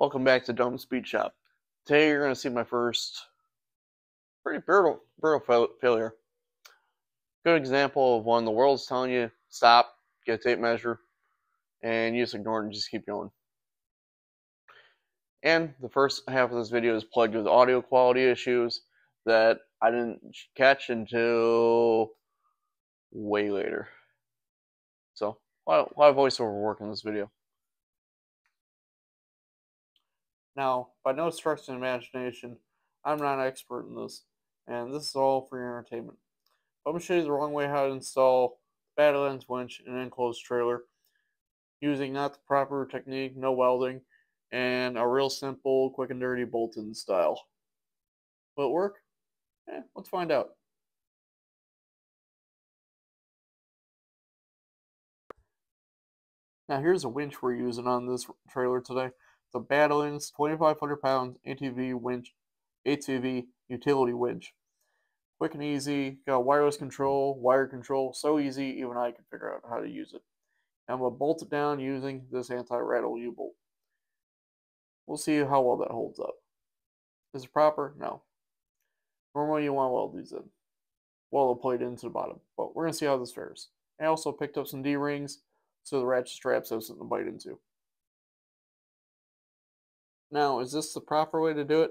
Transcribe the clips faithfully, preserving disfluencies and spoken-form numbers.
Welcome back to Dumb Speed Shop. Today you're going to see my first pretty brutal, brutal failure. Good example of when the world's telling you stop, get a tape measure, and you just ignore it and just keep going. And the first half of this video is plagued with audio quality issues that I didn't catch until way later. So a lot of, a lot of voiceover work in this video. Now, by no stretch of imagination, I'm not an expert in this, and this is all for your entertainment. But I'm going to show you the wrong way how to install the Badlands winch in an enclosed trailer, using not the proper technique, no welding, and a real simple, quick and dirty bolt-in style. Will it work? Eh, let's find out. Now, here's a winch we're using on this trailer today. The Badlands twenty-five hundred pound A T V winch, A T V utility winch. Quick and easy, got wireless control, wire control, so easy even I can figure out how to use it. And I'm going to bolt it down using this anti-rattle U-bolt. We'll see how well that holds up. Is it proper? No. Normally you want to weld these in. Weld the plate into the bottom, but we're going to see how this fares. I also picked up some D-rings so the ratchet straps have something to bite into. Now, is this the proper way to do it?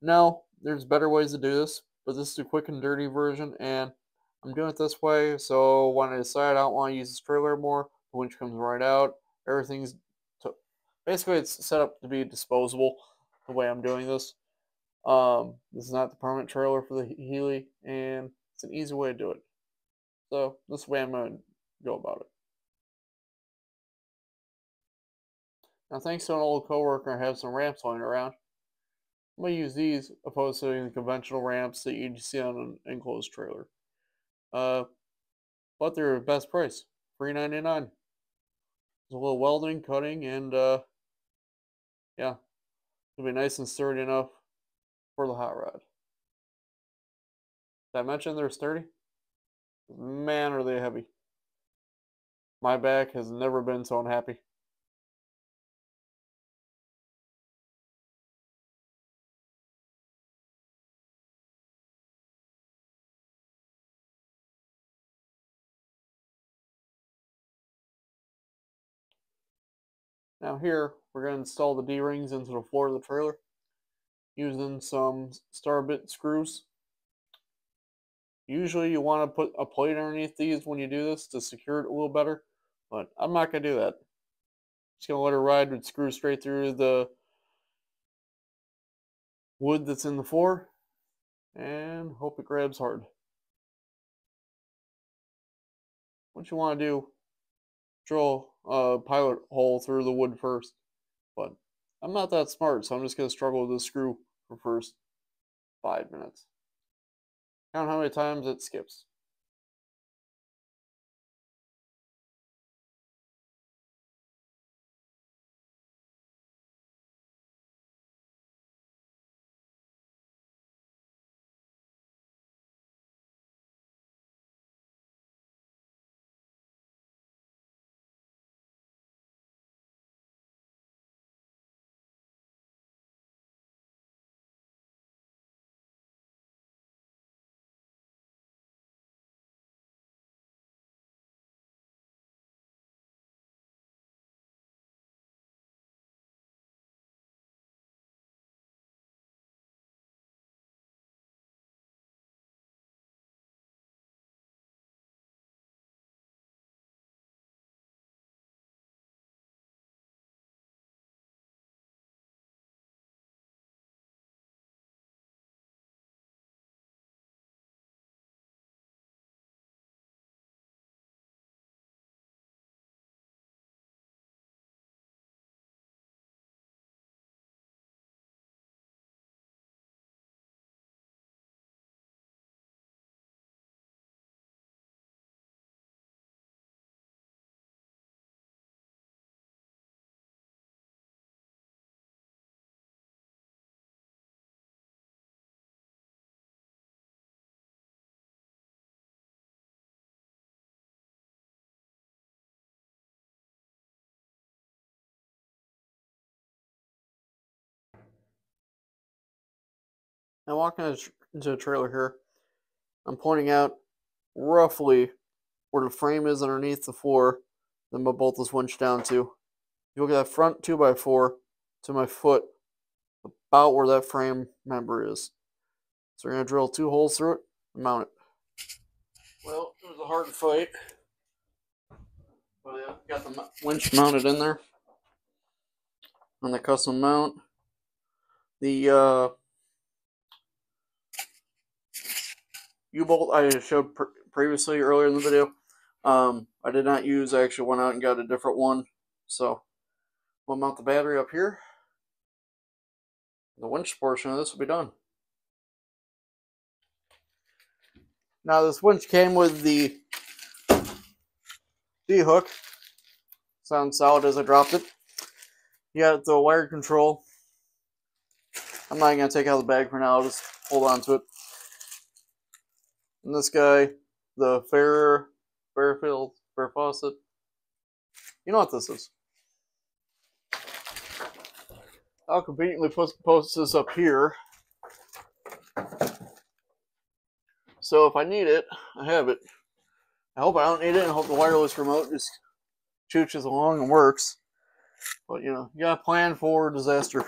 No, there's better ways to do this, but this is the quick and dirty version, and I'm doing it this way, so when I decide I don't want to use this trailer more, the winch comes right out. Everything's... Basically, it's set up to be disposable, the way I'm doing this. Um, this is not the permanent trailer for the Healey, and it's an easy way to do it. So, this is the way I'm going to go about it. Now, thanks to an old coworker, I have some ramps lying around. I'm going to use these opposed to the conventional ramps that you'd see on an enclosed trailer. Uh, but they're the best price, three ninety-nine. There's a little welding, cutting, and uh, yeah, it'll be nice and sturdy enough for the hot rod. Did I mention they're sturdy? Man, are they heavy. My back has never been so unhappy. Now here, we're going to install the D-rings into the floor of the trailer, using some star bit screws. Usually you want to put a plate underneath these when you do this to secure it a little better, but I'm not going to do that. I'm just going to let it ride with screws straight through the wood that's in the floor, and hope it grabs hard. What you want to do, drill a pilot hole through the wood first, but I'm not that smart, so I'm just going to struggle with this screw for the first five minutes. Count how many times it skips. Now walking into a trailer here, I'm pointing out roughly where the frame is underneath the floor that my bolt is winched down to. You look at that front two by four to my foot, about where that frame member is. So we're going to drill two holes through it and mount it. Well, it was a hard fight, but I got the winch mounted in there on the custom mount. The uh, U-bolt I showed pre previously earlier in the video, um, I did not use. I actually went out and got a different one. So we'll mount the battery up here. The winch portion of this will be done. Now this winch came with the D-hook. Sounds solid as I dropped it. You got the wired control. I'm not going to take out the bag for now. I'll just hold on to it. And this guy, the Fair, Fairfield, Fair Faucet. You know what this is. I'll conveniently post, post this up here. So if I need it, I have it. I hope I don't need it, and hope the wireless remote just chooches along and works. But you know, you gotta plan for disaster.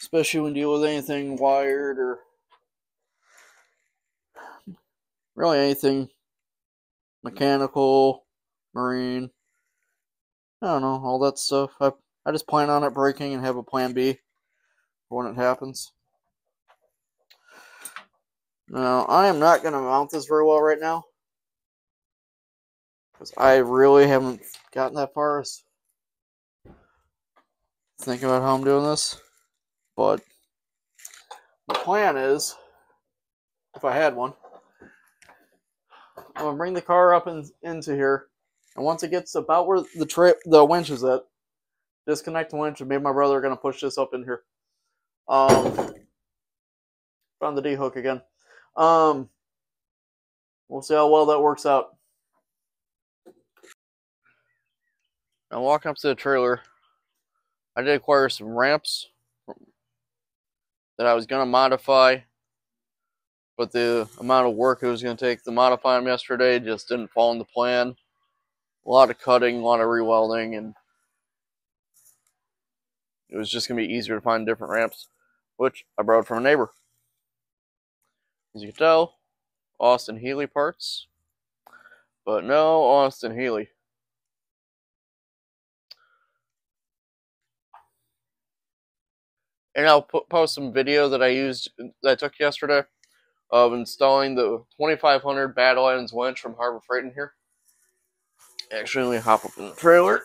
Especially when dealing with anything wired or really anything mechanical, marine, I don't know, all that stuff. I I just plan on it breaking and have a plan B for when it happens. Now, I am not going to mount this very well right now, because I really haven't gotten that far as thinking about how I'm doing this. But the plan is, if I had one, I'm going to bring the car up in, into here, and once it gets about where the, tra the winch is at, disconnect the winch, and me and my brother are going to push this up in here. Um, found the D-hook again. Um, we'll see how well that works out. Now walking up to the trailer, I did acquire some ramps that I was going to modify, but the amount of work it was going to take to modify them yesterday just didn't fall into plan. A lot of cutting, a lot of rewelding, and it was just going to be easier to find different ramps, which I borrowed from a neighbor. As you can tell, Austin Healey parts, but no Austin Healey. And I'll put, post some video that I used, that I took yesterday, of installing the twenty-five hundred Battlelands winch from Harbor Freight in here. Actually, let me hop up in the trailer,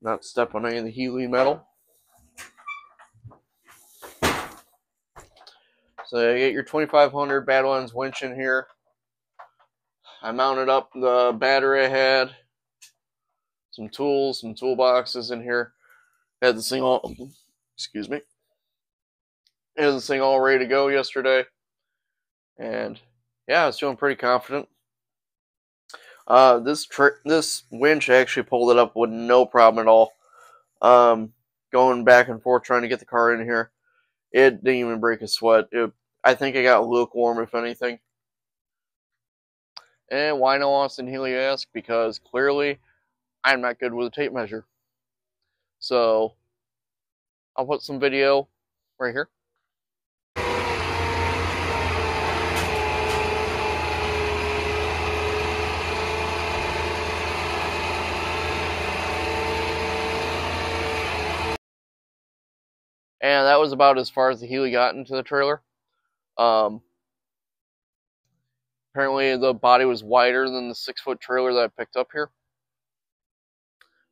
not step on any of the Healey metal. So you get your twenty-five hundred Battlelands winch in here. I mounted up the battery I had, some tools, some toolboxes in here. Had this thing all, excuse me, had this thing all ready to go yesterday. And yeah, I was feeling pretty confident. Uh, this this winch actually pulled it up with no problem at all. Um, going back and forth trying to get the car in here. It didn't even break a sweat. It, I think it got lukewarm, if anything. And why no Austin Healey, you ask? Because clearly, I'm not good with a tape measure. So, I'll put some video right here. And that was about as far as the Healey got into the trailer. Um, apparently the body was wider than the six foot trailer that I picked up here.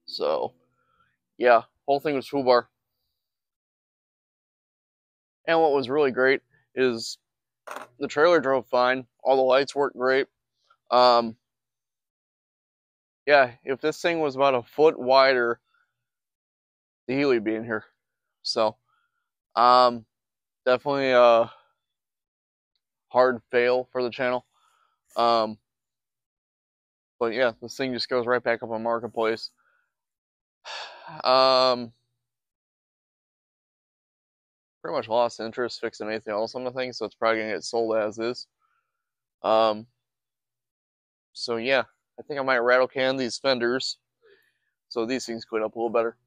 So, yeah, whole thing was toolbar. And what was really great is the trailer drove fine. All the lights worked great. Um, yeah, if this thing was about a foot wider, the Healey would be in here. So... Um, definitely a hard fail for the channel. Um, but yeah, this thing just goes right back up on Marketplace. Um, pretty much lost interest fixing anything else on the thing, so it's probably going to get sold as is. Um, so yeah, I think I might rattle can these fenders so these things clean up a little better,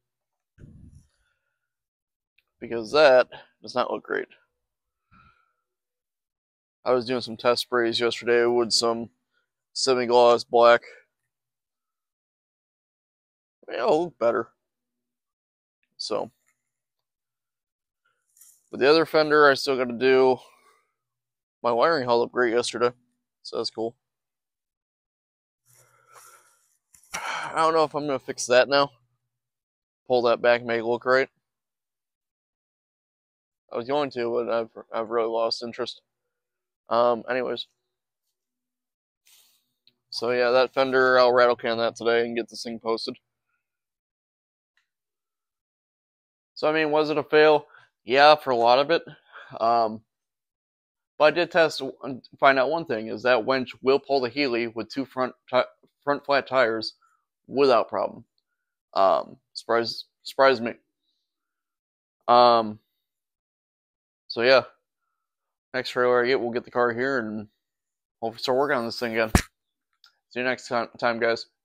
because that does not look great. I was doing some test sprays yesterday with some semi-gloss black. It'll look better. So, but the other fender I still got to do. My wiring held up great yesterday, so that's cool. I don't know if I'm gonna fix that now. Pull that back, make it look right. I was going to, but I've I've really lost interest. Um, anyways. So yeah, that fender, I'll rattle can that today and get this thing posted. So I mean, was it a fail? Yeah, for a lot of it. Um, but I did test, find out one thing, is that winch will pull the Heeley with two front front flat tires without problem. Um, surprised, surprised me. Um, so yeah, next trailer I get, we'll get the car here and hopefully start working on this thing again. See you next time, guys.